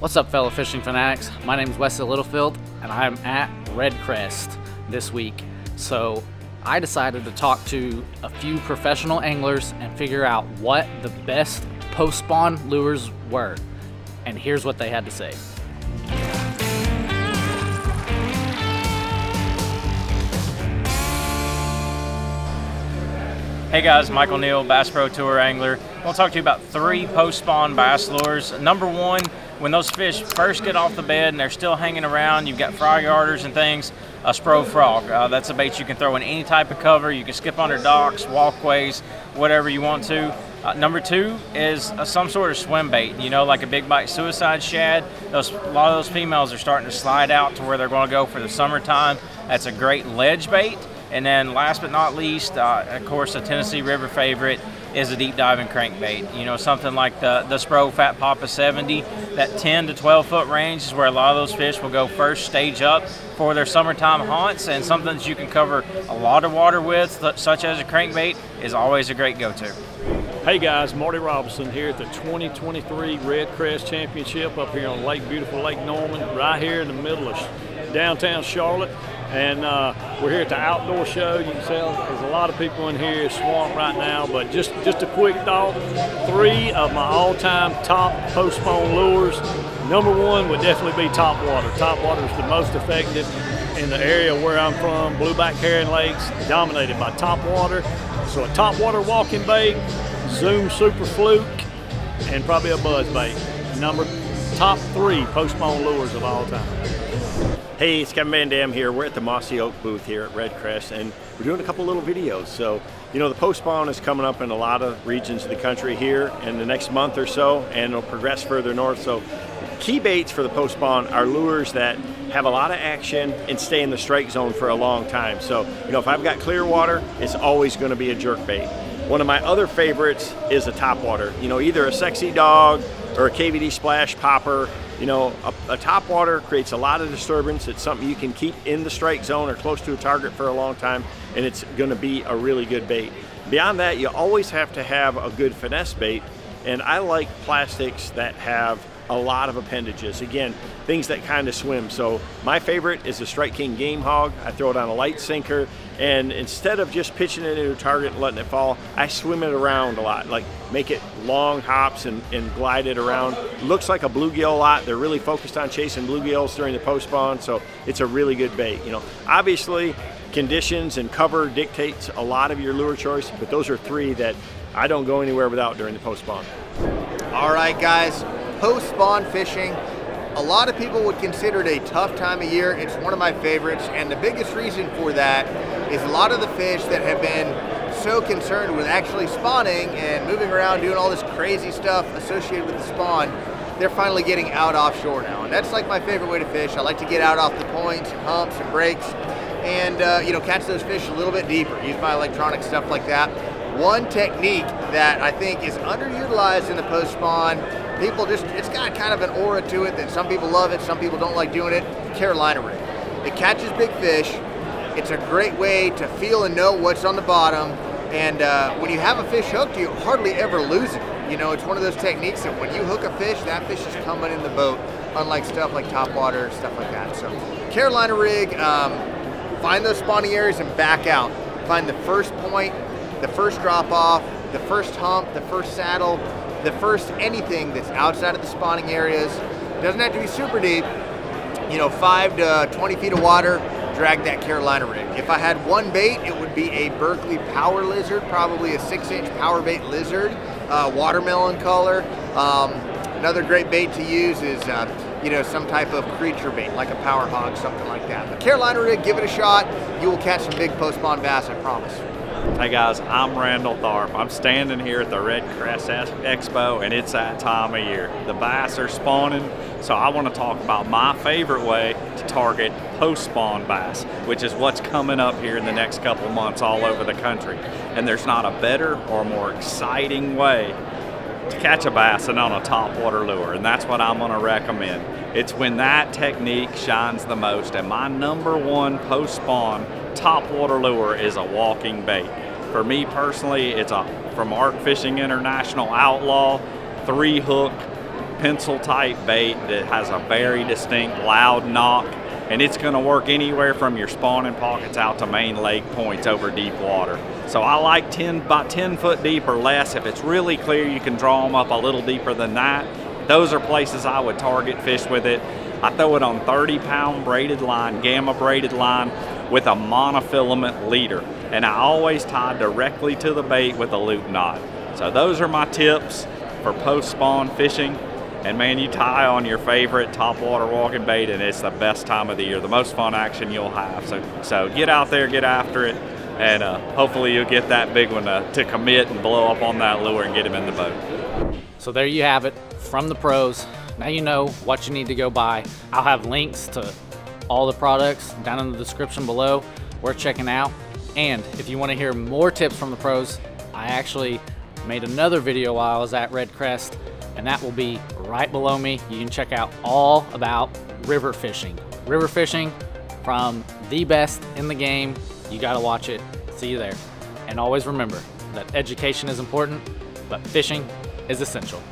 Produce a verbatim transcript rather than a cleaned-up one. What's up, fellow fishing fanatics? My name is Wesley Littlefield and I'm at Redcrest this week. So I decided to talk to a few professional anglers and figure out what the best post-spawn lures were. And here's what they had to say. Hey guys, Michael Neal, Bass Pro Tour angler. I want to talk to you about three post-spawn bass lures. Number one, when those fish first get off the bed and they're still hanging around, you've got frog yarders and things, a Spro Frog. Uh, that's a bait you can throw in any type of cover. You can skip under docks, walkways, whatever you want to. Uh, number two is uh, some sort of swim bait, you know, like a Big Bite Suicide Shad. Those, a lot of those females are starting to slide out to where they're going to go for the summertime. That's a great ledge bait. And then last but not least, uh, of course, a Tennessee River favorite is a deep diving crankbait. You know, something like the, the Spro Fat Papa seventy. That ten to twelve foot range is where a lot of those fish will go first, stage up for their summertime haunts, and something that you can cover a lot of water with, such as a crankbait, is always a great go-to. Hey guys, Marty Robinson here at the twenty twenty-three Redcrest Championship up here on Lake beautiful Lake Norman, right here in the middle of downtown Charlotte. And uh, we're here at the outdoor show. You can tell there's a lot of people in here, swamped right now, but just, just a quick thought. Three of my all-time top post-spawn lures. Number one would definitely be top water. Top water is the most effective in the area where I'm from. Blueback Heron Lakes, dominated by top water. So a top water walking bait, Zoom Super Fluke, and probably a Buzzbait. Number top three post-spawn lures of all time. Hey, it's Kevin Van Dam here. We're at the Mossy Oak booth here at Redcrest, and we're doing a couple little videos. So, you know, the post-spawn is coming up in a lot of regions of the country here in the next month or so, and it'll progress further north. So key baits for the post-spawn are lures that have a lot of action and stay in the strike zone for a long time. So, you know, if I've got clear water, it's always gonna be a jerkbait. One of my other favorites is a topwater. You know, either a sexy dog or a K V D splash popper. You know, a, a topwater creates a lot of disturbance. It's something you can keep in the strike zone or close to a target for a long time, and it's gonna be a really good bait. Beyond that, you always have to have a good finesse bait, and I like plastics that have a lot of appendages. Again, things that kind of swim. So my favorite is the Strike King Game Hog. I throw it on a light sinker, and instead of just pitching it into a target and letting it fall, I swim it around a lot, like make it long hops and, and glide it around. It looks like a bluegill a lot. They're really focused on chasing bluegills during the post spawn, so it's a really good bait. You know, obviously conditions and cover dictates a lot of your lure choice, but those are three that I don't go anywhere without during the post spawn. All right, guys. Post-spawn fishing, a lot of people would consider it a tough time of year. It's one of my favorites, and the biggest reason for that is a lot of the fish that have been so concerned with actually spawning and moving around, doing all this crazy stuff associated with the spawn, they're finally getting out offshore now. And that's like my favorite way to fish. I like to get out off the points and humps and breaks and uh, you know, catch those fish a little bit deeper, use my electronic stuff like that. One technique that I think is underutilized in the post-spawn, people just, it's got kind of an aura to it that some people love it, some people don't like doing it, Carolina Rig. It catches big fish. It's a great way to feel and know what's on the bottom. And uh, when you have a fish hooked, you hardly ever lose it. You know, it's one of those techniques that when you hook a fish, that fish is coming in the boat, unlike stuff like topwater, stuff like that. So Carolina Rig, um, find those spawning areas and back out. Find the first point, the first drop off, the first hump, the first saddle, the first anything that's outside of the spawning areas. Doesn't have to be super deep, you know, five to twenty feet of water, drag that Carolina Rig. If I had one bait, it would be a Berkley power lizard, probably a six inch power bait lizard, uh, watermelon color. Um, another great bait to use is, uh, you know, some type of creature bait, like a Power Hawg, something like that. But Carolina Rig, give it a shot. You will catch some big post-spawn bass, I promise. Hey guys, I'm Randall Tharp. I'm standing here at the Redcrest Expo, and it's that time of year. The bass are spawning, so I want to talk about my favorite way to target post-spawn bass, which is what's coming up here in the next couple months all over the country. And there's not a better or more exciting way to catch a bass than on a topwater lure, and that's what I'm going to recommend. It's when that technique shines the most, and my number one post-spawn topwater lure is a walking bait. For me personally, it's a from Ark Fishing International Outlaw, three hook pencil type bait that has a very distinct loud knock, and it's going to work anywhere from your spawning pockets out to main lake points over deep water. So I like ten by ten foot deep or less. If it's really clear, you can draw them up a little deeper than that. Those are places I would target fish with it. I throw it on thirty pound braided line, gamma braided line, with a monofilament leader. And I always tie directly to the bait with a loop knot. So those are my tips for post-spawn fishing. And man, you tie on your favorite topwater walking bait and it's the best time of the year, the most fun action you'll have. So, so get out there, get after it, and uh, hopefully you'll get that big one to, to commit and blow up on that lure and get him in the boat. So there you have it from the pros. Now you know what you need to go buy. I'll have links to all the products down in the description below worth checking out. And if you want to hear more tips from the pros, I actually made another video while I was at Redcrest, and that will be right below me. You can check out all about river fishing. River fishing from the best in the game. You gotta watch it. See you there. And always remember that education is important, but fishing is essential.